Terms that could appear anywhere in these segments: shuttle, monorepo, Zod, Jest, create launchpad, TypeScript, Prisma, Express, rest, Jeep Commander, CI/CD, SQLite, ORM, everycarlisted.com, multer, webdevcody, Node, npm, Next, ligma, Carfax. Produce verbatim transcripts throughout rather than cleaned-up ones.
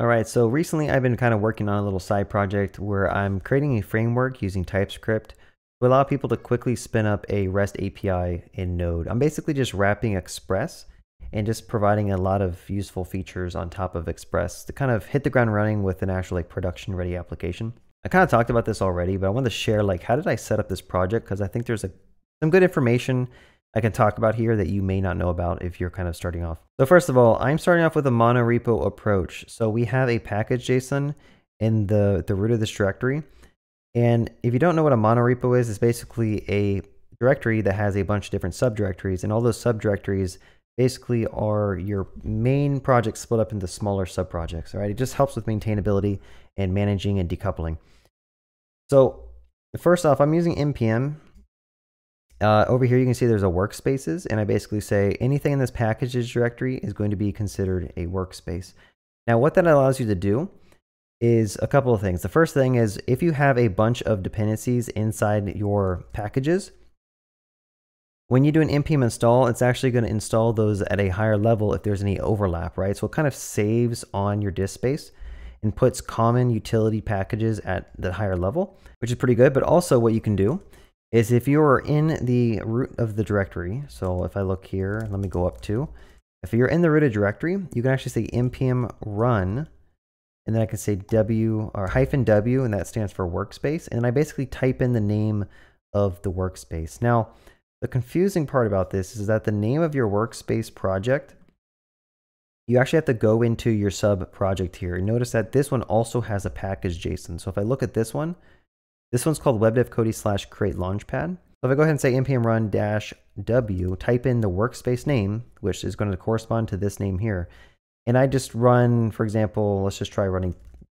All right, so recently I've been kind of working on a little side project where I'm creating a framework using TypeScript to allow people to quickly spin up a REST A P I in Node. I'm basically just wrapping Express and just providing a lot of useful features on top of Express to kind of hit the ground running with an actual like production ready application. I kind of talked about this already, but I wanted to share like how did I set up this project, because I think there's a, some good information I can talk about here that you may not know about if you're kind of starting off. So first of all, I'm starting off with a monorepo approach. So we have a package.json in the, the root of this directory. And if you don't know what a monorepo is, it's basically a directory that has a bunch of different subdirectories. And all those subdirectories basically are your main project split up into smaller subprojects. All right, it just helps with maintainability and managing and decoupling. So first off, I'm using npm. Uh, over here, you can see there's a workspaces, and I basically say anything in this packages directory is going to be considered a workspace. Now, what that allows you to do is a couple of things. The first thing is if you have a bunch of dependencies inside your packages, when you do an npm install, it's actually going to install those at a higher level if there's any overlap, right? So it kind of saves on your disk space and puts common utility packages at the higher level, which is pretty good. But also what you can do is if you're in the root of the directory, so if I look here, let me go up to, if you're in the root of directory, you can actually say npm run, and then I can say w or hyphen w, and that stands for workspace, and I basically type in the name of the workspace. Now, the confusing part about this is that the name of your workspace project, you actually have to go into your sub project here. And notice that this one also has a package.json. So if I look at this one, this one's called webdevcody slash create launchpad. So if I go ahead and say npm run dash w, type in the workspace name, which is going to correspond to this name here. And I just run, for example, let's just try running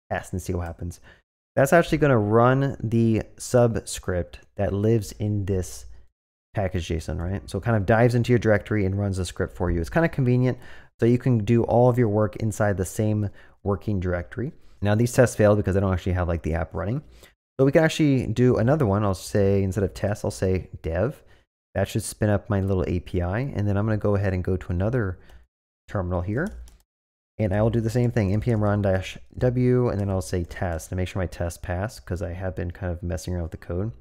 test and see what happens. That's actually going to run the subscript that lives in this package.json, right? So it kind of dives into your directory and runs the script for you. It's kind of convenient. So you can do all of your work inside the same working directory. Now these tests failed because I don't actually have like the app running. So we can actually do another one. I'll say, instead of test, I'll say dev. That should spin up my little A P I. And then I'm going to go ahead and go to another terminal here. And I will do the same thing, npm run dash w, and then I'll say test to make sure my test passed, because I have been kind of messing around with the code.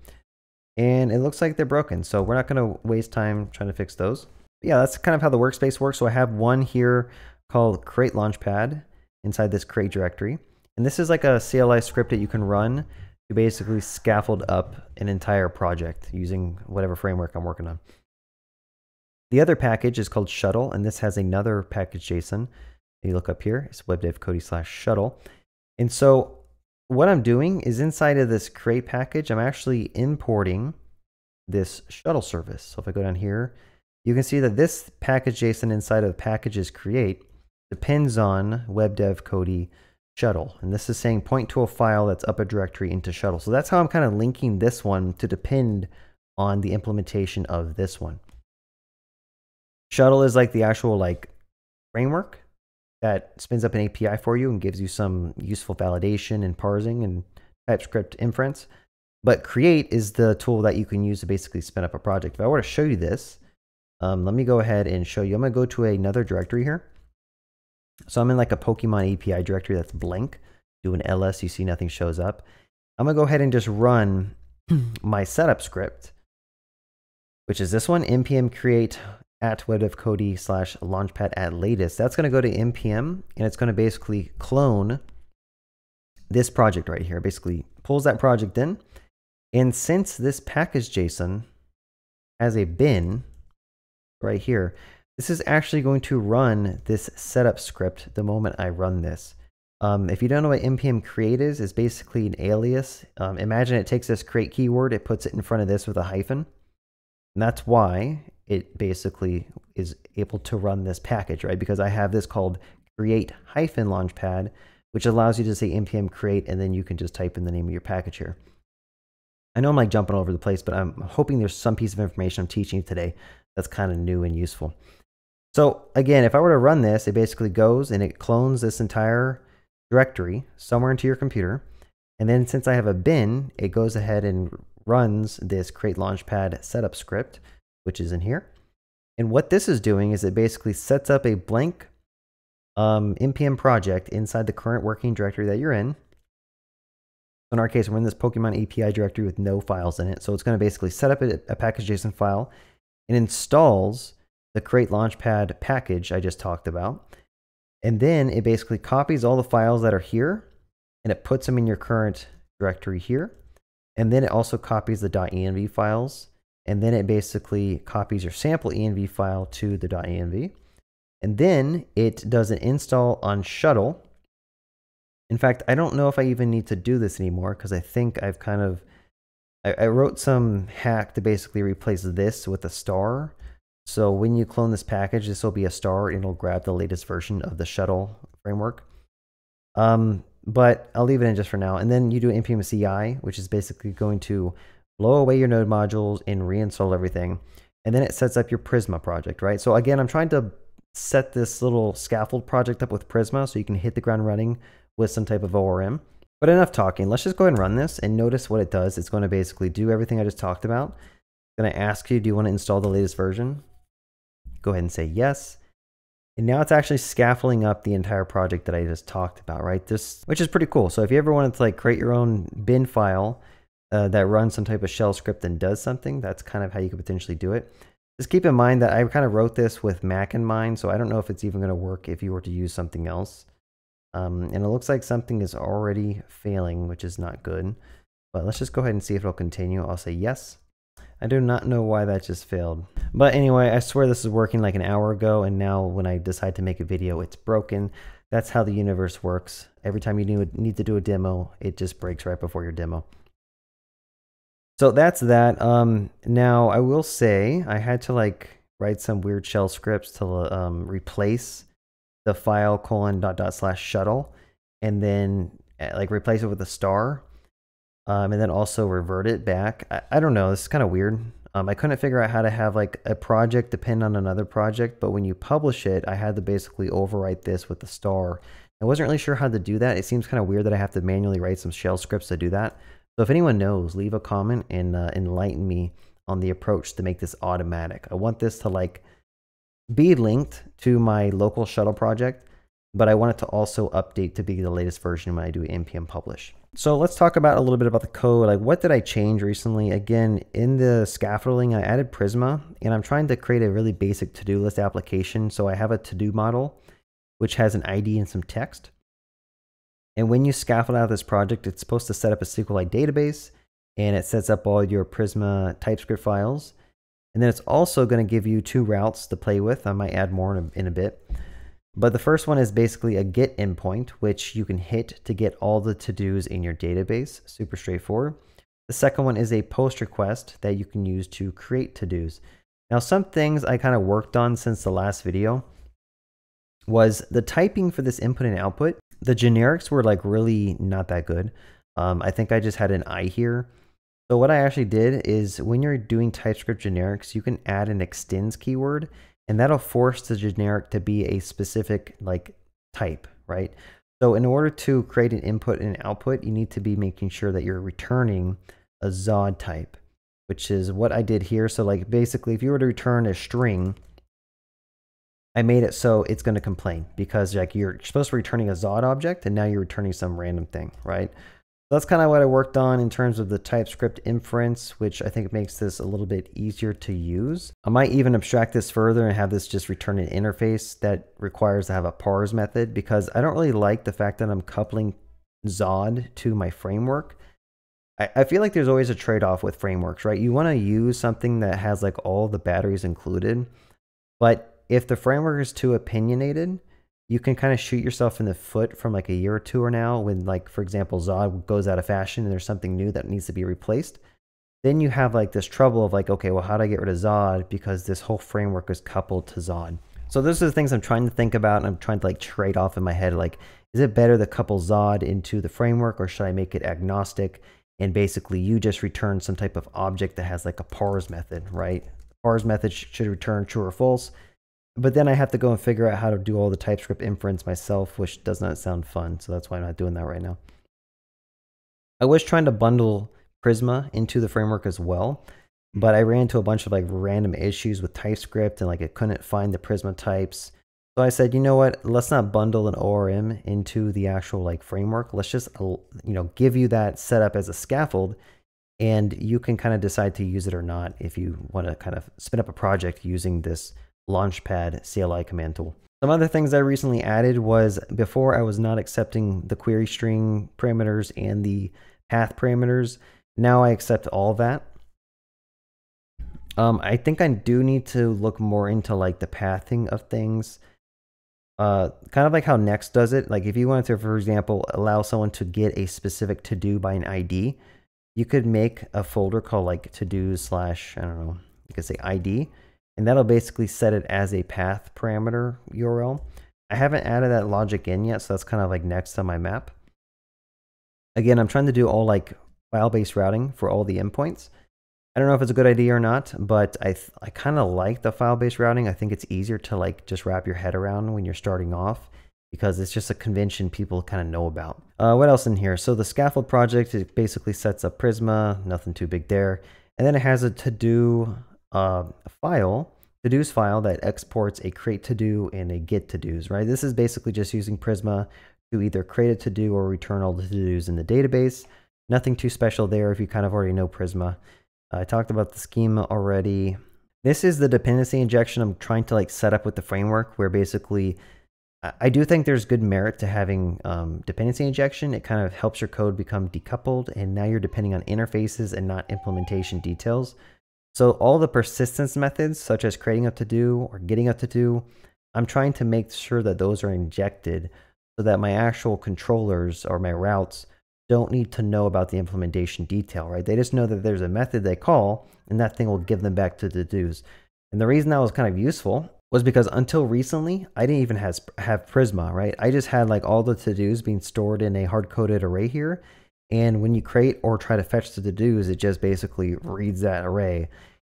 And it looks like they're broken. So we're not going to waste time trying to fix those. But yeah, that's kind of how the workspace works. So I have one here called create launchpad inside this create directory. And this is like a C L I script that you can run to basically scaffold up an entire project using whatever framework I'm working on. The other package is called shuttle, and this has another package.json. You look up here, it's webdevcody slash shuttle. And so what I'm doing is inside of this create package, I'm actually importing this shuttle service. So if I go down here, you can see that this package.json inside of packages create depends on webdevcody shuttle. And this is saying point to a file that's up a directory into shuttle. So that's how I'm kind of linking this one to depend on the implementation of this one. Shuttle is like the actual like framework that spins up an A P I for you and gives you some useful validation and parsing and TypeScript inference. But create is the tool that you can use to basically spin up a project. If I were to show you this, um, let me go ahead and show you. I'm going to go to another directory here. So I'm in like a Pokemon A P I directory that's blank. Do an L S, you see nothing shows up. I'm going to go ahead and just run my setup script, which is this one, npm create at webdevcody slash launchpad at latest. That's going to go to npm, and it's going to basically clone this project right here. Basically pulls that project in. And since this package.json has a bin right here, this is actually going to run this setup script the moment I run this. Um, if you don't know what npm create is, it's basically an alias. Um, imagine it takes this create keyword, it puts it in front of this with a hyphen. And that's why it basically is able to run this package, right? Because I have this called create hyphen launchpad, which allows you to say npm create, and then you can just type in the name of your package here. I know I'm like jumping all over the place, but I'm hoping there's some piece of information I'm teaching today that's kind of new and useful. So again, if I were to run this, it basically goes and it clones this entire directory somewhere into your computer. And then since I have a bin, it goes ahead and runs this create launchpad setup script, which is in here. And what this is doing is it basically sets up a blank um, npm project inside the current working directory that you're in. In our case, we're in this Pokemon A P I directory with no files in it. So it's going to basically set up a, a package.json file. It installs the create launchpad package I just talked about. And then it basically copies all the files that are here and it puts them in your current directory here. And then it also copies the .env files. And then it basically copies your sample env file to the .env. And then it does an install on shuttle. In fact, I don't know if I even need to do this anymore because I think I've kind of, I, I wrote some hack to basically replace this with a star. So when you clone this package, this will be a star and it'll grab the latest version of the shuttle framework. Um, but I'll leave it in just for now. And then you do npm C I, which is basically going to blow away your node modules and reinstall everything. And then it sets up your Prisma project, right? So again, I'm trying to set this little scaffold project up with Prisma so you can hit the ground running with some type of O R M. But enough talking, let's just go ahead and run this and notice what it does. It's going to basically do everything I just talked about. It's going to ask you, do you want to install the latest version? Go ahead and say yes. And now it's actually scaffolding up the entire project that I just talked about, right? This, which is pretty cool. So if you ever wanted to like create your own bin file uh, that runs some type of shell script and does something, that's kind of how you could potentially do it. Just keep in mind that I kind of wrote this with Mac in mind, so I don't know if it's even going to work if you were to use something else. Um, and it looks like something is already failing, which is not good. But let's just go ahead and see if it'll continue. I'll say yes. I do not know why that just failed. But anyway, I swear this is working like an hour ago, and now when I decide to make a video, it's broken. That's how the universe works. Every time you need to do a demo, it just breaks right before your demo. So that's that. Um, now, I will say I had to like write some weird shell scripts to um, replace the file colon dot dot slash shuttle and then like replace it with a star um, and then also revert it back. I, I don't know, this is kind of weird. Um, I couldn't figure out how to have like a project depend on another project, but when you publish it, I had to basically overwrite this with the star. I wasn't really sure how to do that. It seems kind of weird that I have to manually write some shell scripts to do that. So if anyone knows, leave a comment and uh, enlighten me on the approach to make this automatic. I want this to like be linked to my local shuttle project, but I want it to also update to be the latest version when I do npm publish. So let's talk about a little bit about the code. Like what did I change recently? Again, in the scaffolding, I added Prisma and I'm trying to create a really basic to-do list application. So I have a to-do model, which has an I D and some text. And when you scaffold out this project, it's supposed to set up a SQLite database and it sets up all your Prisma TypeScript files. And then it's also going to give you two routes to play with. I might add more in a, in a bit. But the first one is basically a GET endpoint, which you can hit to get all the to-dos in your database. Super straightforward. The second one is a post request that you can use to create to-dos. Now, some things I kind of worked on since the last video was the typing for this input and output. The generics were like really not that good. Um, I think I just had an I here. So what I actually did is when you're doing TypeScript generics, you can add an extends keyword and that'll force the generic to be a specific like type, right? So in order to create an input and output, you need to be making sure that you're returning a Zod type, which is what I did here. So like basically if you were to return a string, I made it so it's going to complain because like you're supposed to be returning a Zod object and now you're returning some random thing, right? That's kind of what I worked on in terms of the TypeScript inference, which I think makes this a little bit easier to use. I might even abstract this further and have this just return an interface that requires to have a parse method because I don't really like the fact that I'm coupling Zod to my framework. I, I feel like there's always a trade-off with frameworks, right? You want to use something that has like all the batteries included, but if the framework is too opinionated, you can kind of shoot yourself in the foot from like a year or two or now when like, for example, Zod goes out of fashion and there's something new that needs to be replaced. Then you have like this trouble of like, okay, well, how do I get rid of Zod? Because this whole framework is coupled to Zod. So those are the things I'm trying to think about and I'm trying to like trade off in my head. Like, is it better to couple Zod into the framework or should I make it agnostic? And basically you just return some type of object that has like a parse method, right? Parse method should return true or false. But then I have to go and figure out how to do all the TypeScript inference myself, which does not sound fun. So that's why I'm not doing that right now. I was trying to bundle Prisma into the framework as well, but I ran into a bunch of like random issues with TypeScript and like it couldn't find the Prisma types. So I said, you know what, let's not bundle an O R M into the actual like framework. Let's just, you know, give you that setup as a scaffold, and you can kind of decide to use it or not if you want to kind of spin up a project using this launchpad C L I command tool. Some other things I recently added was, before I was not accepting the query string parameters and the path parameters. Now I accept all that. Um, I think I do need to look more into like the pathing of things. Uh, kind of like how Next does it. Like if you wanted to, for example, allow someone to get a specific to-do by an I D, you could make a folder called like to-do slash, I don't know, you could say I D, and that'll basically set it as a path parameter U R L. I haven't added that logic in yet, so that's kind of like next on my map. Again, I'm trying to do all like file-based routing for all the endpoints. I don't know if it's a good idea or not, but I, I kind of like the file-based routing. I think it's easier to like just wrap your head around when you're starting off, because it's just a convention people kind of know about. Uh, what else in here? So the scaffold project, it basically sets up Prisma, nothing too big there. And then it has a to-do uh, file, to-dos file that exports a create to-do and a get to-dos, right? This is basically just using Prisma to either create a to-do or return all the to-dos in the database. Nothing too special there if you kind of already know Prisma. I talked about the schema already. This is the dependency injection I'm trying to like set up with the framework, where basically I do think there's good merit to having um, dependency injection. It kind of helps your code become decoupled, and now you're depending on interfaces and not implementation details. So all the persistence methods, such as creating a to-do or getting a to-do, I'm trying to make sure that those are injected so that my actual controllers or my routes don't need to know about the implementation detail, right? They just know that there's a method they call, and that thing will give them back to the do's. And the reason that was kind of useful was because until recently, I didn't even has, have Prisma, right? I just had like all the to-dos being stored in a hard-coded array here. And when you create or try to fetch the to-dos, it just basically reads that array.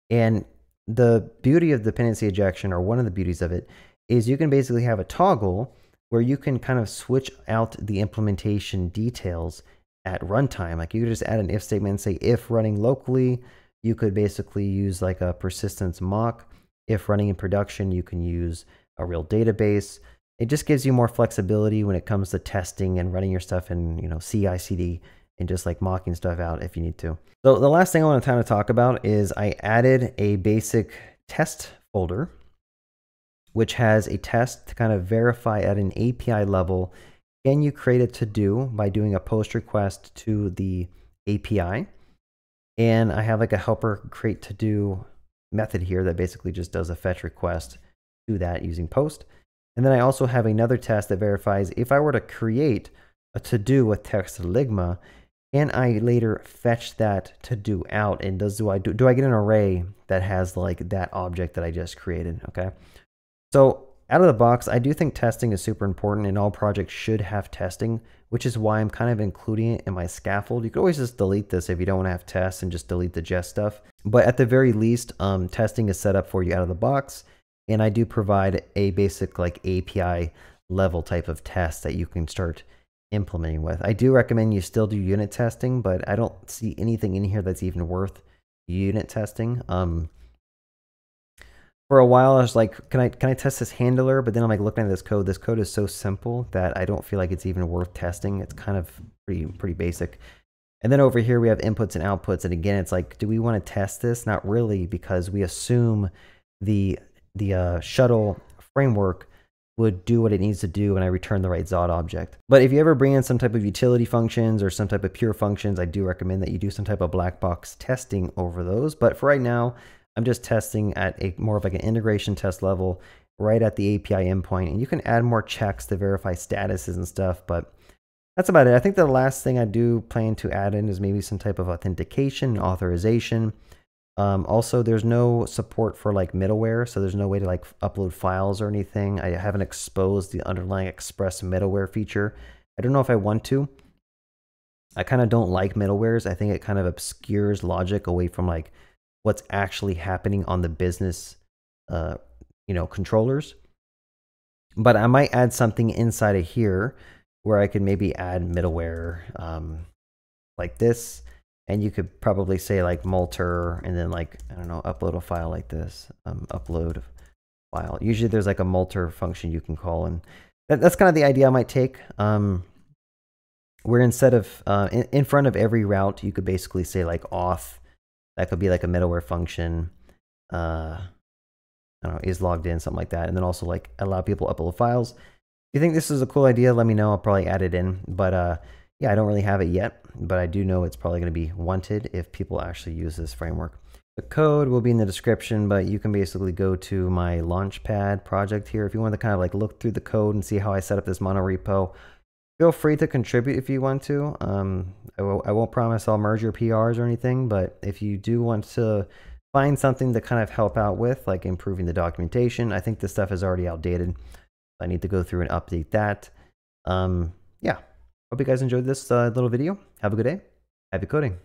And the beauty of dependency injection, or one of the beauties of it, is you can basically have a toggle where you can kind of switch out the implementation details at runtime. Like you could just add an if statement and say if running locally. You could basically use like a persistence mock. If running in production, you can use a real database. It just gives you more flexibility when it comes to testing and running your stuff in, you know, C I C D, and just like mocking stuff out if you need to. So the last thing I want to kind of talk about is I added a basic test folder, which has a test to kind of verify at an A P I level, can you create a to-do by doing a post request to the A P I. And I have like a helper create to-do method here that basically just does a fetch request to that using post. And then I also have another test that verifies if I were to create a to-do with text ligma, can I later fetch that to-do out, and does do I do, do I get an array that has like that object that I just created, okay? So out of the box, I do think testing is super important, and all projects should have testing, which is why I'm kind of including it in my scaffold. You could always just delete this if you don't want to have tests, and just delete the Jest stuff. But at the very least, um, testing is set up for you out of the box, and I do provide a basic like A P I level type of test that you can start implementing with. I do recommend you still do unit testing, but I don't see anything in here that's even worth unit testing. Um, For a while, I was like, can I can I test this handler? But then I'm like looking at this code. This code is so simple that I don't feel like it's even worth testing. It's kind of pretty pretty basic. And then over here we have inputs and outputs. And again, it's like, do we want to test this? Not really, because we assume the the uh, shuttle framework would do what it needs to do when I return the right Zod object. But if you ever bring in some type of utility functions or some type of pure functions, I do recommend that you do some type of black box testing over those. But for right now, I'm just testing at a more of like an integration test level right at the A P I endpoint, and you can add more checks to verify statuses and stuff, but that's about it. I think the last thing I do plan to add in is maybe some type of authentication, authorization. Um, also, there's no support for like middleware, so there's no way to like upload files or anything. I haven't exposed the underlying Express middleware feature. I don't know if I want to. I kind of don't like middlewares. I think it kind of obscures logic away from like what's actually happening on the business, uh, you know, controllers. But I might add something inside of here where I could maybe add middleware um, like this. And you could probably say like multer, and then like, I don't know, upload a file like this, um, upload file. Usually there's like a multer function you can call, and that, that's kind of the idea I might take. Um, where instead of uh, in, in front of every route, you could basically say like auth. That could be like a middleware function. Uh, I don't know, is logged in, something like that, and then also like allow people to upload files. If you think this is a cool idea, let me know. I'll probably add it in, but uh, yeah, I don't really have it yet, but I do know it's probably going to be wanted if people actually use this framework. The code will be in the description, but you can basically go to my Launchpad project here. If you want to kind of like look through the code and see how I set up this monorepo, feel free to contribute if you want to. Um, I, I won't promise I'll merge your P Rs or anything, but if you do want to find something to kind of help out with, like improving the documentation, I think this stuff is already outdated. I need to go through and update that. Um, yeah, hope you guys enjoyed this uh, little video. Have a good day. Happy coding.